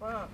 Wow.